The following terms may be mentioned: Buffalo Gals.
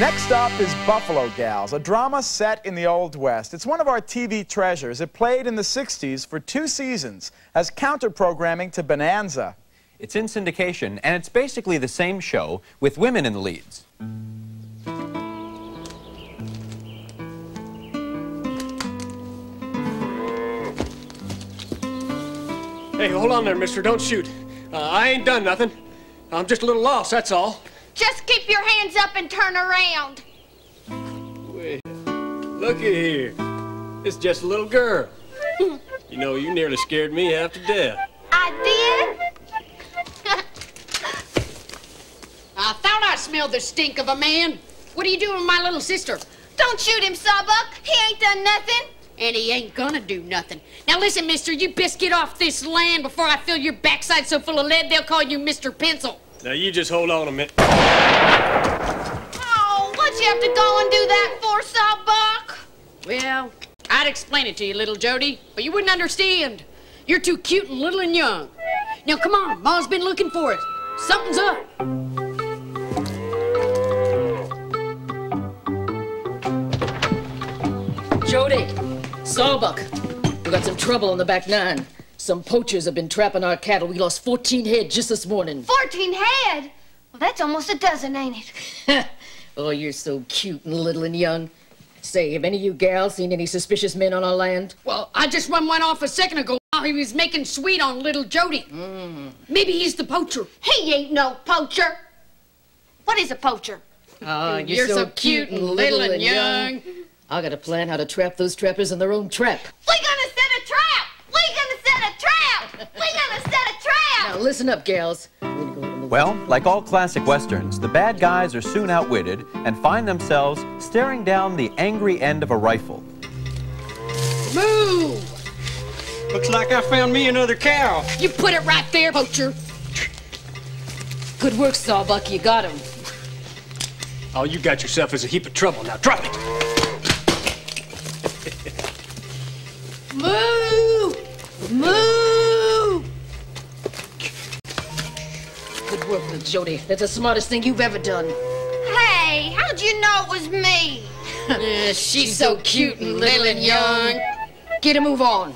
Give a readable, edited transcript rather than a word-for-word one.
Next up is Buffalo Gals, a drama set in the Old West. It's one of our TV treasures. It played in the 60s for 2 seasons as counter-programming to Bonanza. It's in syndication, and it's basically the same show with women in the leads. Hey, hold on there, mister. Don't shoot. I ain't done nothing. I'm just a little lost, that's all. Just keep your hands up and turn around. Wait, looky here. It's just a little girl. You know, you nearly scared me half to death. I did? I thought I smelled the stink of a man. What are you doing with my little sister? Don't shoot him, Sawbuck. He ain't done nothing. And he ain't gonna do nothing. Now listen, mister, you best get off this land before I fill your backside so full of lead they'll call you Mr. Pencil. Now you just hold on a minute. Oh, what'd you have to go and do that for, Sawbuck? Well, I'd explain it to you, little Jody, but you wouldn't understand. You're too cute and little and young. Now come on, Ma's been looking for it. Something's up. Jody, Sawbuck, we got some trouble on the back nine. Some poachers have been trapping our cattle. We lost 14 head just this morning. 14 head? Well, that's almost a dozen, ain't it? Oh, you're so cute and little and young. Say, have any of you gals seen any suspicious men on our land? Well, I just run one off a second ago while he was making sweet on little Jody. Maybe he's the poacher. He ain't no poacher. What is a poacher? Oh, you're so cute and little and young. I got a plan how to trap those trappers in their own trap. We gonna set a trap! We gonna set a trap! We gonna set a trap! Now listen up, gals. Well, like all classic westerns, the bad guys are soon outwitted and find themselves staring down the angry end of a rifle. Move! Looks like I found me another cow. You put it right there, poacher. Good work, Sawbuck. You got him. All you got yourself is a heap of trouble. Now drop it! Moo! Moo! Good work, little Jody. That's the smartest thing you've ever done. Hey, how'd you know it was me? She's so cute and little and young. Get a move on.